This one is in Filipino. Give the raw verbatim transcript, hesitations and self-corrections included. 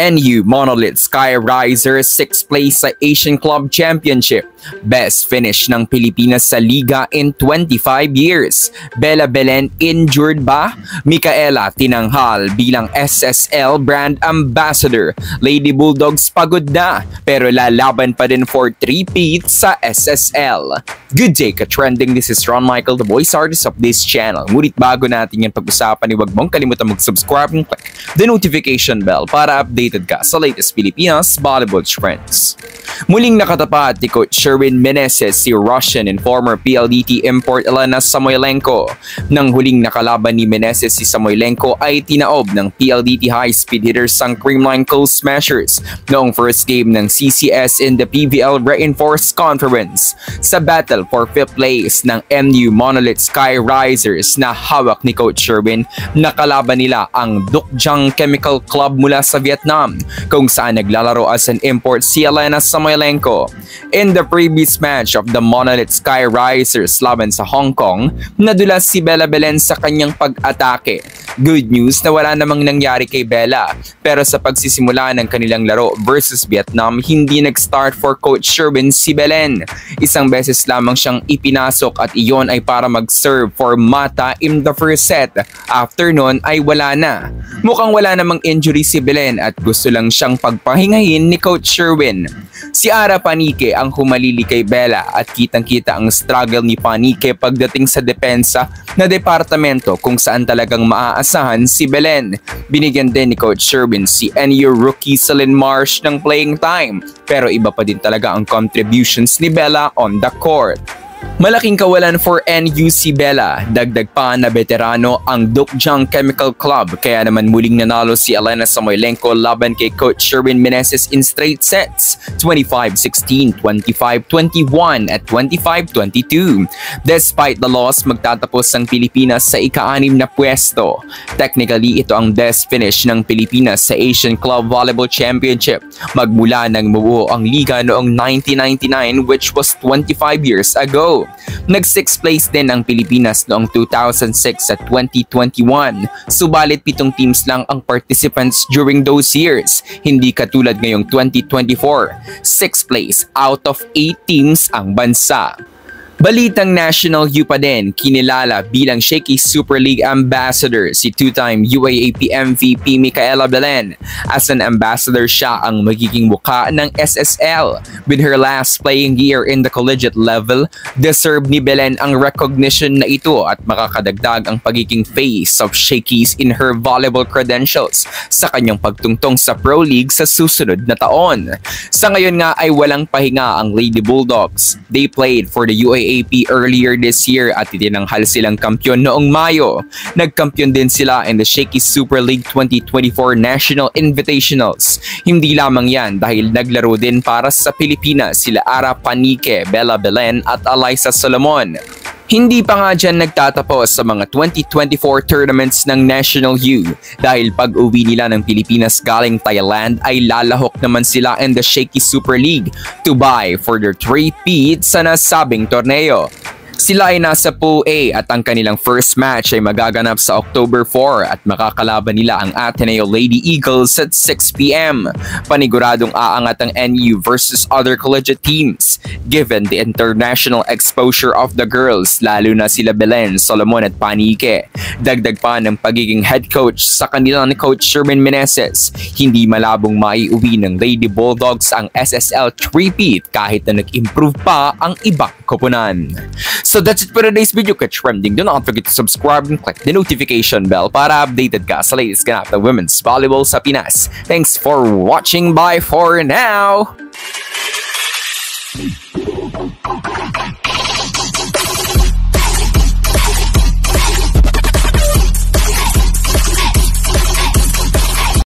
N U Monolith Sky Riser sixth place sa Asian Club Championship. Best finish ng Pilipinas sa liga in twenty-five years. Bella Belen injured ba? Micaela Tinanghal bilang S S L Brand Ambassador. Lady Bulldogs pagod na pero lalaban pa din for three-peat sa S S L. Good day ka trending, this is Ron Michael, the voice artist of this channel. Ngunit bago natin yan pag-usapan, huwag mong kalimutan mag-subscribe and click the notification bell para updated ka sa latest Pilipinas volleyball trends. Muling nakatapat ni Coach Sherwin Meneses si Russian and former P L D T import Elena Samoylenko. Nang huling nakalaban ni Meneses si Samoylenko ay tinaob ng P L D T high-speed hitters ang Creamline Coast Smashers noong first game ng C C S in the P V L Reinforced Conference sa battle for fifth place ng N U Monolith Sky Risers na hawak ni Coach Sherwin. Nakalaban nila ang Duc Giang Chemical Club mula sa Vietnam kung saan naglalaro as an import si Elena Samoylenko. In the previous match of the Monolith Sky Risers laban sa Hong Kong, nadulas si Bella Belen sa kanyang pag-atake. Good news na wala namang nangyari kay Bella, pero sa pagsisimula ng kanilang laro versus Vietnam, hindi nag-start for Coach Sherwin si Belen. Isang beses lamang siyang ipinasok at iyon ay para mag-serve for Mata in the first set. After nun ay wala na. Mukhang wala namang injury si Belen at gusto lang siyang pagpahingahin ni Coach Sherwin. Si Ara Panike ang humalili kay Bella at kitang-kita ang struggle ni Panike pagdating sa depensa na departamento kung saan talagang maaasahan si Belen. Binigyan din ni Coach Sherwin si N U rookie Celine Marsh ng playing time pero iba pa din talaga ang contributions ni Bella on the court. Malaking kawalan for N U si Bella, dagdag pa na veterano ang Duc Giang Chemical Club kaya naman muling nanalo si Elena Samoylenko laban kay Coach Sherwin Meneses in straight sets twenty-five sixteen, twenty-five twenty-one at twenty-five twenty-two. Despite the loss, magtatapos ang Pilipinas sa ika-anim na pwesto. Technically, ito ang best finish ng Pilipinas sa Asian Club Volleyball Championship magmula nang bumuo ang liga noong nineteen ninety-nine which was twenty-five years ago. Nag-sixth place din ang Pilipinas noong two thousand six at twenty twenty-one. Subalit pitong teams lang ang participants during those years, hindi katulad ngayong twenty twenty-four. sixth place out of eight teams ang bansa. Balitang National U pa din, kinilala bilang Shakey Super League Ambassador si two-time U A A P M V P Micaela Belen. As an ambassador, siya ang magiging mukha ng S S L. With her last playing year in the collegiate level, deserve ni Belen ang recognition na ito at makakadagdag ang pagiging face of Shakey's in her volleyball credentials sa kanyang pagtungtong sa Pro League sa susunod na taon. Sa ngayon nga ay walang pahinga ang Lady Bulldogs. They played for the U A A P earlier this year at itinanghal silang kampiyon noong Mayo. Nagkampiyon din sila in the Shakey Super League twenty twenty-four National Invitationals. Hindi lamang yan dahil naglaro din para sa Pilipinas sila Ara Panike, Bella Belen at Alyssa Solomon. Hindi pa nga dyan nagtatapos sa mga twenty twenty-four tournaments ng National U dahil pag-uwi nila ng Pilipinas galing Thailand ay lalahok naman sila in the Shakey Super League to buy for their three-peat sa nasabing torneo. Sila ay nasa Pool A at ang kanilang first match ay magaganap sa October four at makakalaban nila ang Ateneo Lady Eagles at six p m Paniguradong aangat ang N U versus other collegiate teams given the international exposure of the girls lalo na sila Belen, Solomon at Panike. Dagdag pa ng pagiging head coach sa kanila ni Coach Sherwin Meneses. Hindi malabong maiuwi ng Lady Bulldogs ang S S L three-peat kahit na nag-improve pa ang ibang koponan. So that's it for today's video, catch trending. Do not forget to subscribe and click the notification bell para updated ka sa latest ganap ng women's volleyball sa Pinas. Thanks for watching. Bye for now!